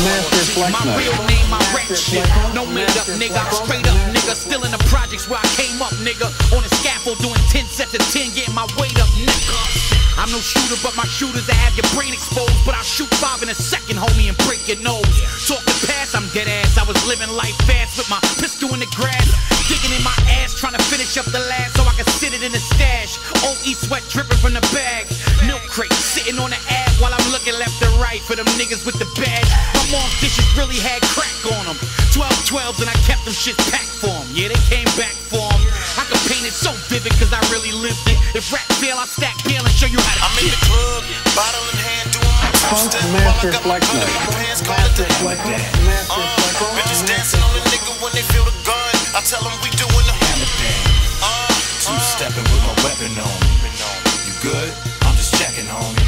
My real name, my rap shit. No made up, nigga. I'm straight up, nigga. Still in the projects where I came up, nigga. On the scaffold doing 10 sets of 10, getting my weight up, nigga. I'm no shooter, but my shooters that have your brain exposed. But I'll shoot 5 in a second, homie, and break your nose. Talk the past, I'm dead ass. I was living life fast with my pistol in the grass, digging in my ass, trying to finish up the last so I can sit it in the stash. OE sweat dripping from the bag. Milk crate sitting on the ad while I'm looking left and right for them niggas with the badge. My mom's dishes really had crack on them. 12s and I kept them shit packed for them. Yeah, they came back for them. I can paint it so vivid cause I really lived it. If rap fail, I stack bail and show you how to get it. I'm in the club, bottle in hand, doing my toaster. Funkmaster Flex. Bitches dancing on the nigga when they feel the gun. I tell them we doing the hammer thing. Two-stepping with my weapon on me. You good? I'm just checking on me.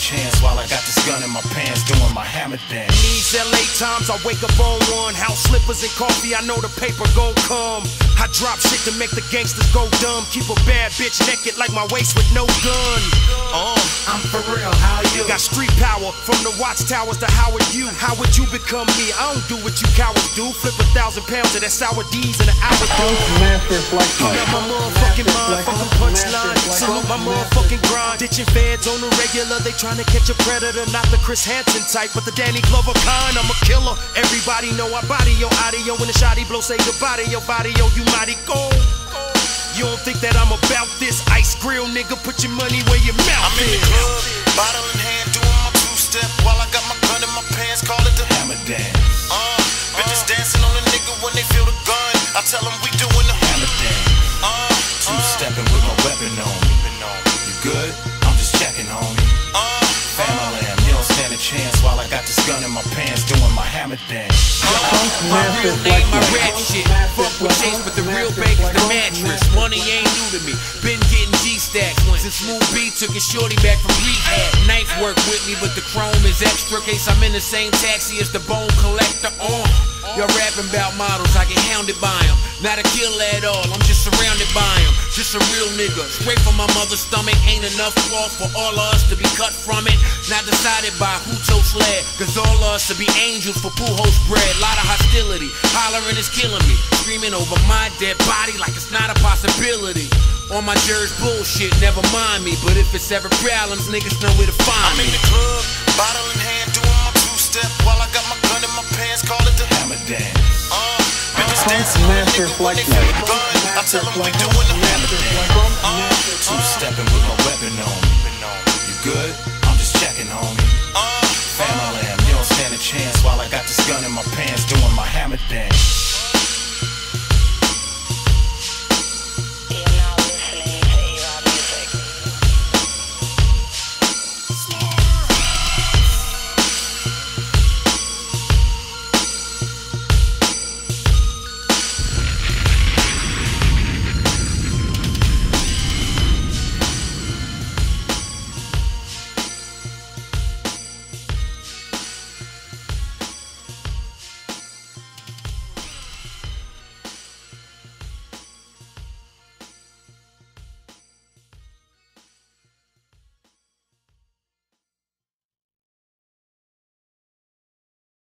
Chance while I got this gun in my pants doing my hammer dance. These LA times I wake up on one. House slippers and coffee, I know the paper gon' come. I drop shit to make the gangsters go dumb. Keep a bad bitch naked like my waist with no gun. I'm for real, how you? Got street power from the watchtowers to Howard U. How would you become me? I don't do what you cowards do. Flip 1,000 pounds of that sour D's in an hour, dude. You got my motherfucking mind, fucking punchline. Salute my motherfucking grind. Ditching feds on the regular, they try to catch a predator, not the Chris Hansen type, but the Danny Glover kind. I'm a killer. Everybody know I body your audio. When the shotty blow, say goodbye to your body, yo, you mighty go. You don't think that I'm about this ice grill, nigga? Put your money where your mouth is. I'm in the club, bottle in hand, doing my two-step while I got my gun in my pants. Call it the hammer dance. Bitches dancing on the nigga when they feel the gun. I tell them we doing the hammer dance. Two-stepping with my weapon on me. You good? I'm just checking on me. Chance while I got this gun in my pants doing my hammer dance. My real name, my rap shit. Fuck with chase, but the real bank is the mattress. Money ain't new to me. Been getting G-stacks since Move B took his shorty back from rehab. Knife work with me, but the chrome is extra. Case I'm in the same taxi as the bone collector on. Y'all rapping about models, I get hounded by them. Not a killer at all, I'm just surrounded by them. Just a real nigga, straight from my mother's stomach. Ain't enough cloth for all of us to be cut from it. Not decided by who toast lead, cause all of us to be angels for Pujols bread. Lot of hostility, hollering is killing me. Screaming over my dead body like it's not a possibility. All my jurors bullshit, never mind me. But if it's ever problems, niggas know where to find me. I'm in the club, bottle in hand, doing my two-step while I got my gun in my pants, call it the hammer dance. Funkmaster Flex. I tell them we doing the hammer dance. Two-stepping with my weapon on me. You good? I'm just checking on me. Fam, all I am, you don't stand a chance while I got this gun in my pants doing my hammer dance.